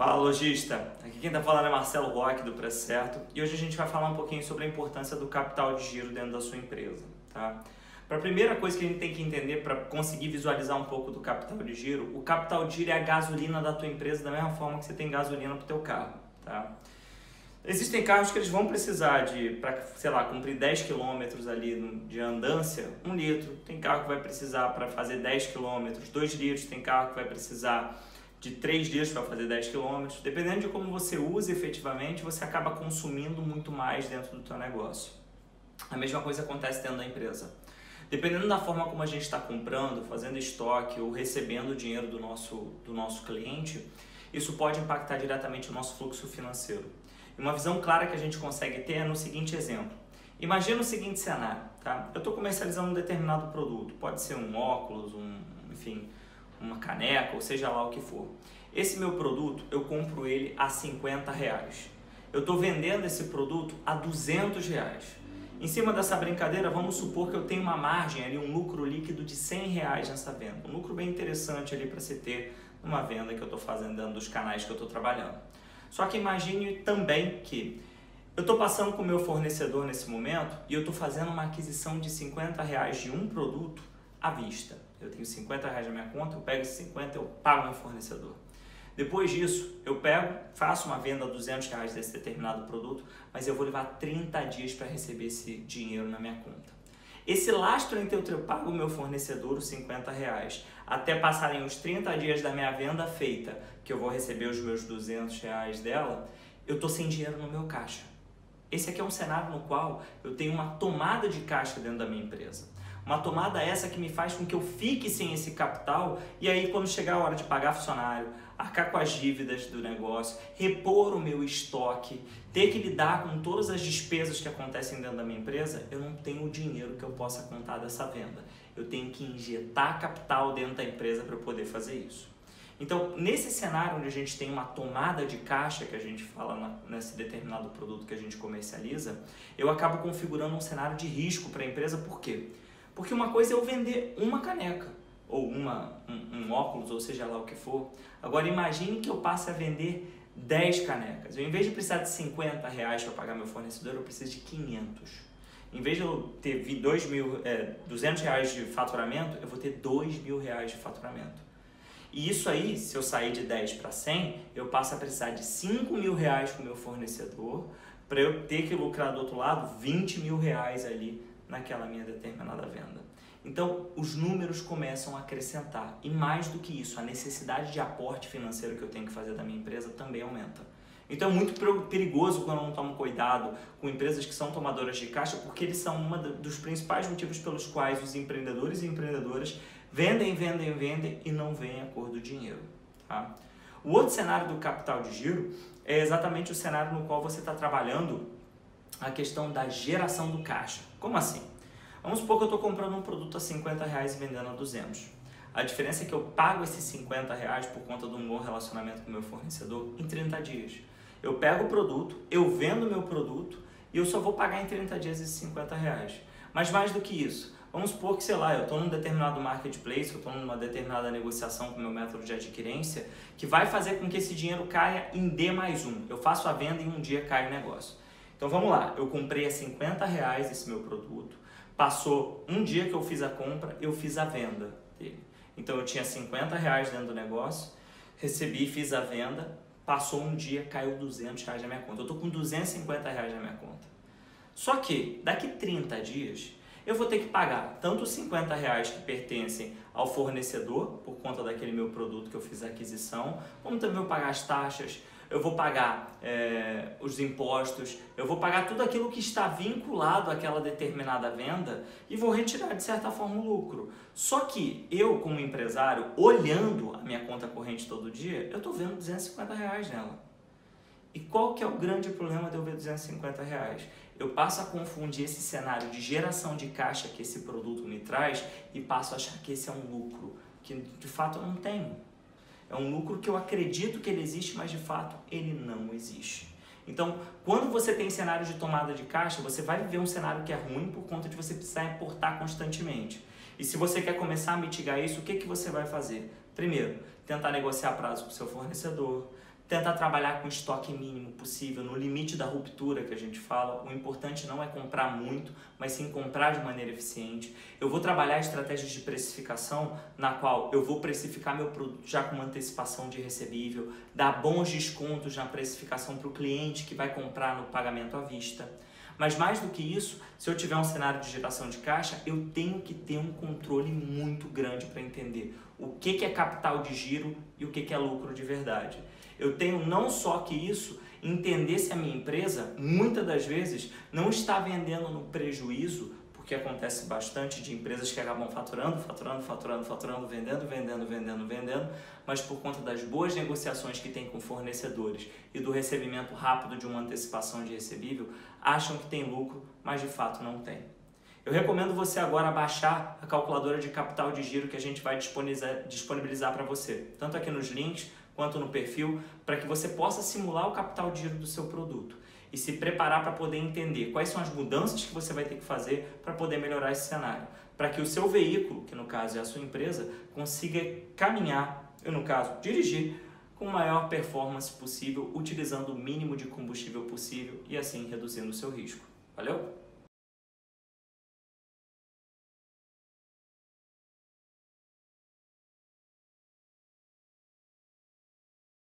Fala, lojista! Aqui quem está falando é Marcelo Rock do Preço Certo e hoje a gente vai falar um pouquinho sobre a importância do capital de giro dentro da sua empresa. Tá? Para a primeira coisa que a gente tem que entender para conseguir visualizar um pouco do capital de giro, o capital de giro é a gasolina da tua empresa da mesma forma que você tem gasolina para o teu carro. Tá? Existem carros que eles vão precisar de, para, sei lá, cumprir 10 km ali de andância, 1 litro. Tem carro que vai precisar para fazer 10 km, 2 litros. Tem carro que vai precisar de 3 dias para fazer 10 km, dependendo de como você usa efetivamente, você acaba consumindo muito mais dentro do teu negócio. A mesma coisa acontece dentro da empresa. Dependendo da forma como a gente está comprando, fazendo estoque ou recebendo o dinheiro do nosso cliente, isso pode impactar diretamente o nosso fluxo financeiro. E uma visão clara que a gente consegue ter é no seguinte exemplo. Imagina o seguinte cenário, tá? Eu estou comercializando um determinado produto, pode ser um óculos, enfim, uma caneca, ou seja lá o que for. Esse meu produto, eu compro ele a 50 reais. Eu estou vendendo esse produto a 200 reais. Em cima dessa brincadeira, vamos supor que eu tenho uma margem ali, um lucro líquido de 100 reais nessa venda. Um lucro bem interessante ali para se ter numa venda que eu estou fazendo dentro dos canais que eu estou trabalhando. Só que imagine também que eu estou passando com o meu fornecedor nesse momento e eu estou fazendo uma aquisição de 50 reais de um produto à vista. Eu tenho 50 reais na minha conta, eu pego esses 50, eu pago meu fornecedor. Depois disso, eu pego, faço uma venda a 200 reais desse determinado produto, mas eu vou levar 30 dias para receber esse dinheiro na minha conta. Esse lastro entre eu pago o meu fornecedor os 50 reais, até passarem os 30 dias da minha venda feita, que eu vou receber os meus 200 reais dela, eu estou sem dinheiro no meu caixa. Esse aqui é um cenário no qual eu tenho uma tomada de caixa dentro da minha empresa. Uma tomada essa que me faz com que eu fique sem esse capital e aí quando chegar a hora de pagar funcionário, arcar com as dívidas do negócio, repor o meu estoque, ter que lidar com todas as despesas que acontecem dentro da minha empresa, eu não tenho o dinheiro que eu possa contar dessa venda. Eu tenho que injetar capital dentro da empresa para eu poder fazer isso. Então, nesse cenário onde a gente tem uma tomada de caixa, que a gente fala nesse determinado produto que a gente comercializa, eu acabo configurando um cenário de risco para a empresa. Por quê? Porque uma coisa é eu vender uma caneca, ou um óculos, ou seja lá o que for. Agora imagine que eu passe a vender 10 canecas. Eu, em vez de precisar de 50 reais para pagar meu fornecedor, eu preciso de 500. Em vez de eu ter 200 reais de faturamento, eu vou ter 2 mil reais de faturamento. E isso aí, se eu sair de 10 para 100, eu passo a precisar de 5 mil reais com o meu fornecedor, para eu ter que lucrar do outro lado 20 mil reais ali, naquela minha determinada venda. Então, os números começam a acrescentar. E mais do que isso, a necessidade de aporte financeiro que eu tenho que fazer da minha empresa também aumenta. Então, é muito perigoso quando eu não tomo cuidado com empresas que são tomadoras de caixa, porque eles são um dos principais motivos pelos quais os empreendedores e empreendedoras vendem e não veem a cor do dinheiro. Tá? O outro cenário do capital de giro é exatamente o cenário no qual você está trabalhando a questão da geração do caixa. Como assim? Vamos supor que eu estou comprando um produto a 50 reais e vendendo a 200. A diferença é que eu pago esses 50 reais por conta de um bom relacionamento com o meu fornecedor em 30 dias. Eu pego o produto, eu vendo o meu produto e eu só vou pagar em 30 dias esses 50 reais. Mas mais do que isso, vamos supor que, sei lá, eu estou num determinado marketplace, eu estou numa determinada negociação com o meu método de adquirência, que vai fazer com que esse dinheiro caia em D+1. Eu faço a venda e um dia cai o negócio. Então vamos lá, eu comprei a 50 reais esse meu produto, passou um dia que eu fiz a compra, eu fiz a venda dele. Então eu tinha 50 reais dentro do negócio, recebi, fiz a venda, passou um dia, caiu 200 reais na minha conta. Eu estou com 250 reais na minha conta. Só que daqui 30 dias eu vou ter que pagar tanto os 50 reais que pertencem ao fornecedor, por conta daquele meu produto que eu fiz a aquisição, como também eu pagar as taxas, eu vou pagar os impostos, eu vou pagar tudo aquilo que está vinculado àquela determinada venda e vou retirar, de certa forma, o lucro. Só que eu, como empresário, olhando a minha conta corrente todo dia, eu estou vendo 250 reais nela. E qual que é o grande problema de eu ver 250 reais? Eu passo a confundir esse cenário de geração de caixa que esse produto me traz e passo a achar que esse é um lucro, que de fato eu não tenho. É um lucro que eu acredito que ele existe, mas de fato ele não existe. Então, quando você tem cenário de tomada de caixa, você vai viver um cenário que é ruim por conta de você precisar importar constantemente. E se você quer começar a mitigar isso, o que você vai fazer? Primeiro, tentar negociar prazo com o seu fornecedor, tentar trabalhar com o estoque mínimo possível, no limite da ruptura que a gente fala. O importante não é comprar muito, mas sim comprar de maneira eficiente. Eu vou trabalhar estratégias de precificação na qual eu vou precificar meu produto já com uma antecipação de recebível, dar bons descontos na precificação para o cliente que vai comprar no pagamento à vista. Mas mais do que isso, se eu tiver um cenário de geração de caixa, eu tenho que ter um controle muito grande para entender o que é capital de giro e o que é lucro de verdade. Eu tenho não só que isso, entender se a minha empresa, muitas das vezes, não está vendendo no prejuízo, porque acontece bastante de empresas que acabam faturando, vendendo, mas por conta das boas negociações que tem com fornecedores e do recebimento rápido de uma antecipação de recebível, acham que tem lucro, mas de fato não tem. Eu recomendo você agora baixar a calculadora de capital de giro que a gente vai disponibilizar para você, tanto aqui nos links quanto no perfil, para que você possa simular o capital de giro do seu produto e se preparar para poder entender quais são as mudanças que você vai ter que fazer para poder melhorar esse cenário, para que o seu veículo, que no caso é a sua empresa, consiga caminhar, ou no caso, dirigir, com a maior performance possível, utilizando o mínimo de combustível possível e assim reduzindo o seu risco. Valeu?